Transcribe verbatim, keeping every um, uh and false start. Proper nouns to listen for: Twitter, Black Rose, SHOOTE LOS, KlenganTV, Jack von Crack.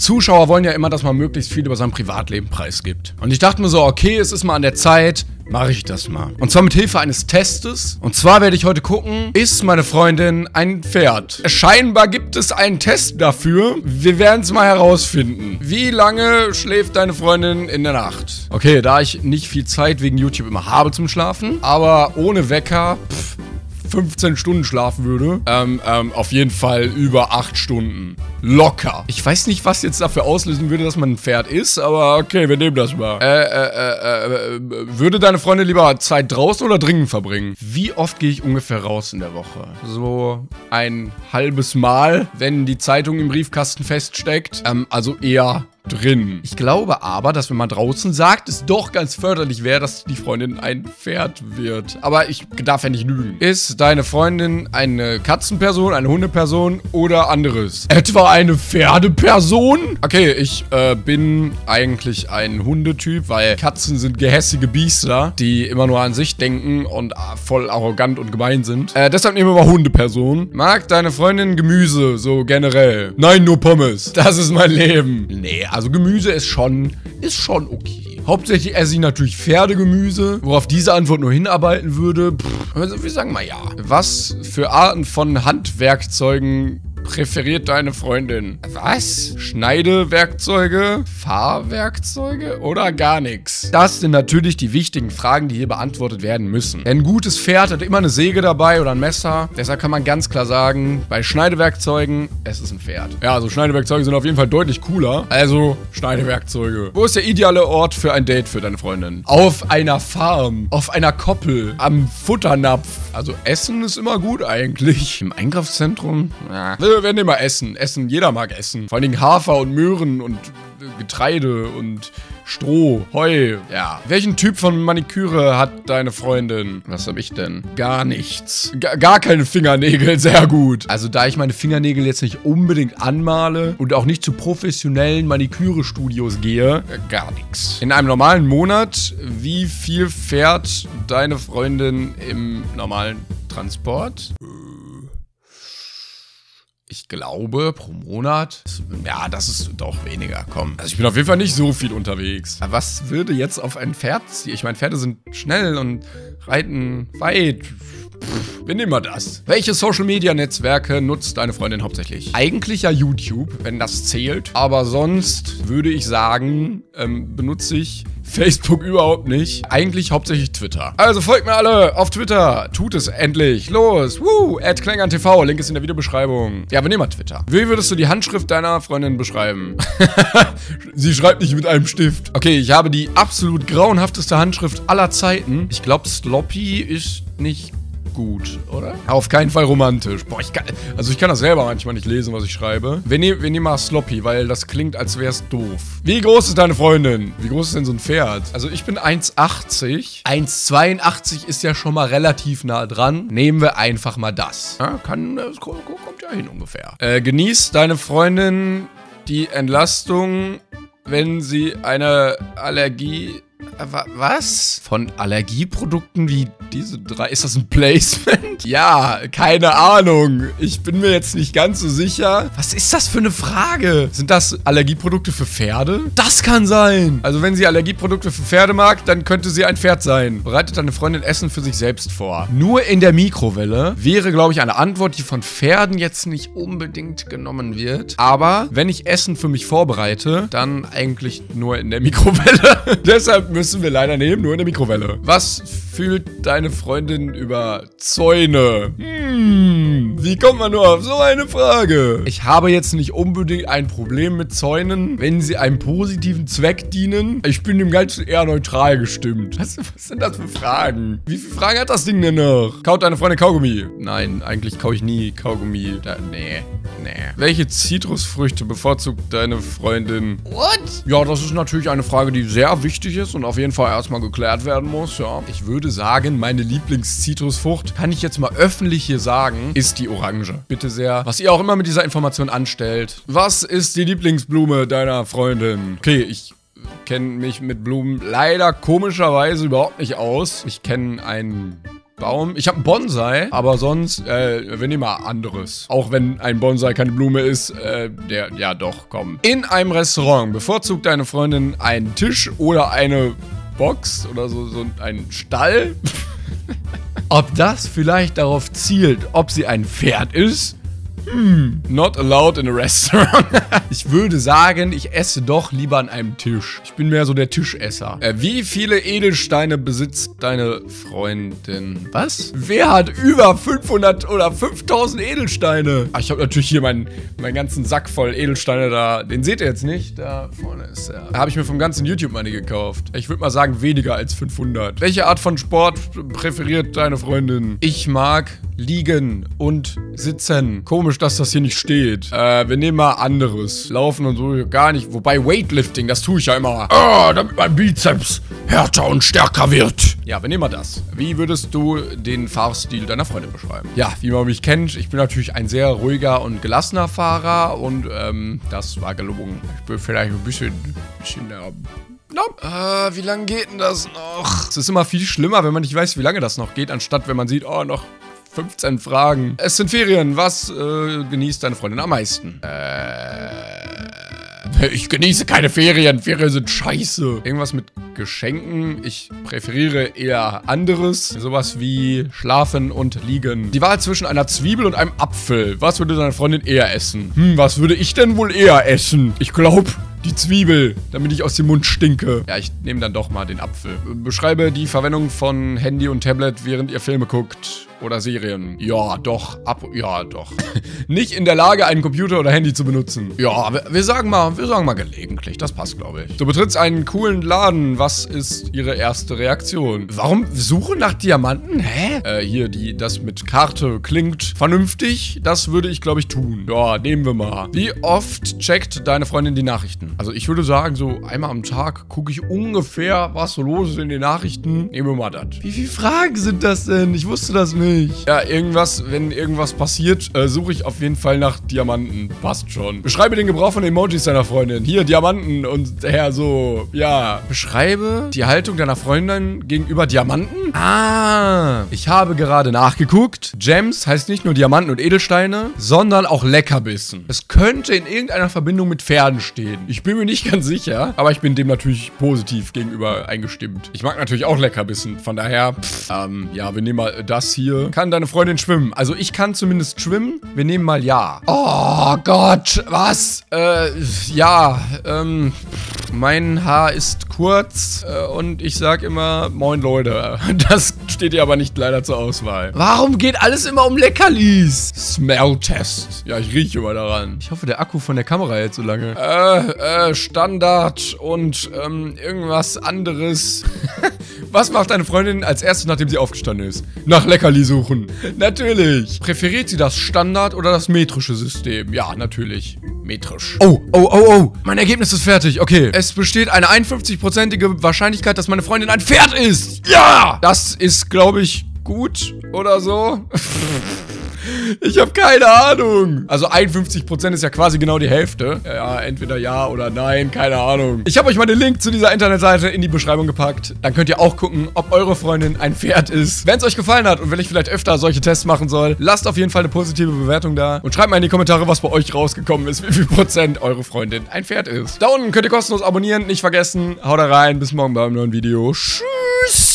Zuschauer wollen ja immer, dass man möglichst viel über sein Privatleben preisgibt. Und ich dachte mir so, okay, es ist mal an der Zeit, mache ich das mal. Und zwar mit Hilfe eines Testes. Und zwar werde ich heute gucken, ist meine Freundin ein Pferd? Scheinbar gibt es einen Test dafür. Wir werden es mal herausfinden. Wie lange schläft deine Freundin in der Nacht? Okay, da ich nicht viel Zeit wegen YouTube immer habe zum Schlafen, aber ohne Wecker, pff, fünfzehn Stunden schlafen würde. Ähm, ähm, auf jeden Fall über acht Stunden. Locker. Ich weiß nicht, was jetzt dafür auslösen würde, dass man ein Pferd ist, aber okay, wir nehmen das mal. Äh, äh, äh, äh, würde deine Freundin lieber Zeit draußen oder drinnen verbringen? Wie oft gehe ich ungefähr raus in der Woche? So ein halbes Mal, wenn die Zeitung im Briefkasten feststeckt. Ähm, also eher drin. Ich glaube aber, dass wenn man draußen sagt, es doch ganz förderlich wäre, dass die Freundin ein Pferd wird. Aber ich darf ja nicht lügen. Ist deine Freundin eine Katzenperson, eine Hundeperson oder anderes? Etwa eine Pferdeperson? Okay, ich äh, bin eigentlich ein Hundetyp, weil Katzen sind gehässige Biester, die immer nur an sich denken und äh, voll arrogant und gemein sind. Äh, deshalb nehmen wir mal Hundeperson. Mag deine Freundin Gemüse, so generell? Nein, nur Pommes. Das ist mein Leben. Nee, also Gemüse ist schon, ist schon okay. Hauptsächlich esse ich natürlich Pferdegemüse, worauf diese Antwort nur hinarbeiten würde. Pff, also wir sagen mal ja. Was für Arten von Handwerkzeugen präferiert deine Freundin? Was? Schneidewerkzeuge? Fahrwerkzeuge? Oder gar nichts? Das sind natürlich die wichtigen Fragen, die hier beantwortet werden müssen. Denn ein gutes Pferd hat immer eine Säge dabei oder ein Messer. Deshalb kann man ganz klar sagen, bei Schneidewerkzeugen, es ist ein Pferd. Ja, also Schneidewerkzeuge sind auf jeden Fall deutlich cooler. Also Schneidewerkzeuge. Wo ist der ideale Ort für ein Date für deine Freundin? Auf einer Farm. Auf einer Koppel. Am Futternapf. Also Essen ist immer gut eigentlich. Im Einkaufszentrum? Ja. Wir werden immer essen. Essen, jeder mag essen. Vor allen Dingen Hafer und Möhren und Getreide und Stroh, Heu, ja. Welchen Typ von Maniküre hat deine Freundin? Was habe ich denn? Gar nichts. G- gar keine Fingernägel, sehr gut. Also da ich meine Fingernägel jetzt nicht unbedingt anmale und auch nicht zu professionellen Maniküre-Studios gehe, gar nichts. In einem normalen Monat, wie viel fährt deine Freundin im normalen Transport? Ich glaube, pro Monat, ja, das ist doch weniger, komm. Also ich bin auf jeden Fall nicht so viel unterwegs. Aber was würde jetzt auf ein Pferd ziehen? Ich meine, Pferde sind schnell und reiten weit. Pff, wir nehmen mal das. Welche Social-Media-Netzwerke nutzt deine Freundin hauptsächlich? Eigentlich ja YouTube, wenn das zählt. Aber sonst würde ich sagen, ähm, benutze ich Facebook überhaupt nicht. Eigentlich hauptsächlich Twitter. Also folgt mir alle auf Twitter. Tut es endlich. Los. Woo. at KlenganTV. Link ist in der Videobeschreibung. Ja, wir nehmen mal Twitter. Wie würdest du die Handschrift deiner Freundin beschreiben? Sie schreibt nicht mit einem Stift. Okay, ich habe die absolut grauenhafteste Handschrift aller Zeiten. Ich glaube, Sloppy ist nicht gut, oder? Auf keinen Fall romantisch. Boah, ich kann, also ich kann das selber manchmal nicht lesen, was ich schreibe. Wir, nehm, wir nehmen mal Sloppy, weil das klingt, als wäre es doof. Wie groß ist deine Freundin? Wie groß ist denn so ein Pferd? Also ich bin eins achtzig. eins zweiundachtzig ist ja schon mal relativ nah dran. Nehmen wir einfach mal das. Ja, kann, das kommt ja hin ungefähr. Äh, genießt deine Freundin die Entlastung, wenn sie eine Allergie... Was? Von Allergieprodukten wie diese drei? Ist das ein Placement? Ja, keine Ahnung. Ich bin mir jetzt nicht ganz so sicher. Was ist das für eine Frage? Sind das Allergieprodukte für Pferde? Das kann sein. Also wenn sie Allergieprodukte für Pferde mag, dann könnte sie ein Pferd sein. Bereitet deine Freundin Essen für sich selbst vor? Nur in der Mikrowelle wäre, glaube ich, eine Antwort, die von Pferden jetzt nicht unbedingt genommen wird. Aber wenn ich Essen für mich vorbereite, dann eigentlich nur in der Mikrowelle. Deshalb müssen wir leider nehmen, nur in der Mikrowelle. Was fühlt deine Freundin über Zäune? Hm, wie kommt man nur auf so eine Frage? Ich habe jetzt nicht unbedingt ein Problem mit Zäunen, wenn sie einem positiven Zweck dienen. Ich bin dem Ganzen eher neutral gestimmt. Was, was sind das für Fragen? Wie viele Fragen hat das Ding denn noch? Kaut deine Freundin Kaugummi? Nein, eigentlich kaue ich nie Kaugummi. Da, nee, nee. Welche Zitrusfrüchte bevorzugt deine Freundin? What? Ja, das ist natürlich eine Frage, die sehr wichtig ist und auf jeden Fall erstmal geklärt werden muss, ja. Ich würde sagen, meine Lieblingszitrusfrucht, kann ich jetzt mal öffentlich hier sagen, ist die Orange. Bitte sehr. Was ihr auch immer mit dieser Information anstellt. Was ist die Lieblingsblume deiner Freundin? Okay, ich kenne mich mit Blumen leider komischerweise überhaupt nicht aus. Ich kenne einen Baum. Ich habe einen Bonsai, aber sonst, äh, wir nehmen mal anderes. Auch wenn ein Bonsai keine Blume ist, äh, der, ja doch, komm. In einem Restaurant bevorzugt deine Freundin einen Tisch oder eine Box oder so, so einen Stall. Ob das vielleicht darauf zielt, ob sie ein Pferd ist? Hmm, not allowed in a restaurant. Ich würde sagen, ich esse doch lieber an einem Tisch. Ich bin mehr so der Tischesser. Äh, wie viele Edelsteine besitzt deine Freundin? Was? Wer hat über fünfhundert oder fünftausend Edelsteine? Ah, ich habe natürlich hier meinen, meinen ganzen Sack voll Edelsteine da. Den seht ihr jetzt nicht. Da vorne ist er. Da habe ich mir vom ganzen YouTube Money gekauft. Ich würde mal sagen, weniger als fünfhundert. Welche Art von Sport präferiert deine Freundin? Ich mag liegen und sitzen. Komisch, dass das hier nicht steht. Äh, wir nehmen mal anderes. Laufen und so gar nicht. Wobei Weightlifting, das tue ich ja immer. Ah, damit mein Bizeps härter und stärker wird. Ja, wir nehmen mal das. Wie würdest du den Fahrstil deiner Freundin beschreiben? Ja, wie man mich kennt, ich bin natürlich ein sehr ruhiger und gelassener Fahrer und ähm, das war gelungen. Ich bin vielleicht ein bisschen, bisschen äh, No. Äh, wie lange geht denn das noch? Es ist immer viel schlimmer, wenn man nicht weiß, wie lange das noch geht, anstatt wenn man sieht, oh, noch fünfzehn Fragen. Es sind Ferien. Was äh, genießt deine Freundin am meisten? Äh, ich genieße keine Ferien. Ferien sind scheiße. Irgendwas mit Geschenken. Ich präferiere eher anderes. Sowas wie Schlafen und Liegen. Die Wahl zwischen einer Zwiebel und einem Apfel. Was würde deine Freundin eher essen? Hm, was würde ich denn wohl eher essen? Ich glaube, die Zwiebel, damit ich aus dem Mund stinke. Ja, ich nehme dann doch mal den Apfel. Beschreibe die Verwendung von Handy und Tablet, während ihr Filme guckt oder Serien. Ja, doch. Ab ja, doch. Nicht in der Lage, einen Computer oder Handy zu benutzen. Ja, wir, wir sagen mal, wir sagen mal gelegentlich. Das passt, glaube ich. Du betrittst einen coolen Laden. Was ist ihre erste Reaktion? Warum suche nach Diamanten? Hä? Äh, hier, die, das mit Karte klingt vernünftig. Das würde ich, glaube ich, tun. Ja, nehmen wir mal. Wie oft checkt deine Freundin die Nachrichten? Also ich würde sagen, so einmal am Tag gucke ich ungefähr, was so los ist in den Nachrichten. Nehmen wir mal das. Wie viele Fragen sind das denn? Ich wusste das nicht. Ja, irgendwas, wenn irgendwas passiert, äh, suche ich auf jeden Fall nach Diamanten. Passt schon. Beschreibe den Gebrauch von Emojis deiner Freundin. Hier, Diamanten und her so, ja. Beschreibe die Haltung deiner Freundin gegenüber Diamanten? Ah, ich habe gerade nachgeguckt. Gems heißt nicht nur Diamanten und Edelsteine, sondern auch Leckerbissen. Es könnte in irgendeiner Verbindung mit Pferden stehen. Ich Ich bin mir nicht ganz sicher, aber ich bin dem natürlich positiv gegenüber eingestimmt. Ich mag natürlich auch Leckerbissen, von daher, pff, ähm, ja, wir nehmen mal das hier. Kann deine Freundin schwimmen? Also ich kann zumindest schwimmen, wir nehmen mal ja. Oh Gott, was? Äh, ja, ähm, pff, mein Haar ist kurz äh, und ich sag immer, moin Leute. Das steht dir aber nicht leider zur Auswahl. Warum geht alles immer um Leckerlis? Smell-Test. Ja, ich rieche immer daran. Ich hoffe, der Akku von der Kamera hält so lange. Äh, äh. Standard und ähm, irgendwas anderes. Was macht deine Freundin als erstes, nachdem sie aufgestanden ist? Nach Leckerli suchen. Natürlich. Präferiert sie das Standard- oder das metrische System? Ja, natürlich. Metrisch. Oh, oh, oh, oh. Mein Ergebnis ist fertig. Okay. Es besteht eine einundfünfzig-prozentige Wahrscheinlichkeit, dass meine Freundin ein Pferd ist. Ja! Das ist, glaube ich, gut oder so. Ich habe keine Ahnung. Also einundfünfzig Prozent ist ja quasi genau die Hälfte. Ja, entweder ja oder nein, keine Ahnung. Ich habe euch mal den Link zu dieser Internetseite in die Beschreibung gepackt. Dann könnt ihr auch gucken, ob eure Freundin ein Pferd ist. Wenn es euch gefallen hat und wenn ich vielleicht öfter solche Tests machen soll, lasst auf jeden Fall eine positive Bewertung da. Und schreibt mal in die Kommentare, was bei euch rausgekommen ist, wie viel Prozent eure Freundin ein Pferd ist. Da unten könnt ihr kostenlos abonnieren, nicht vergessen. Haut rein, bis morgen bei einem neuen Video. Tschüss.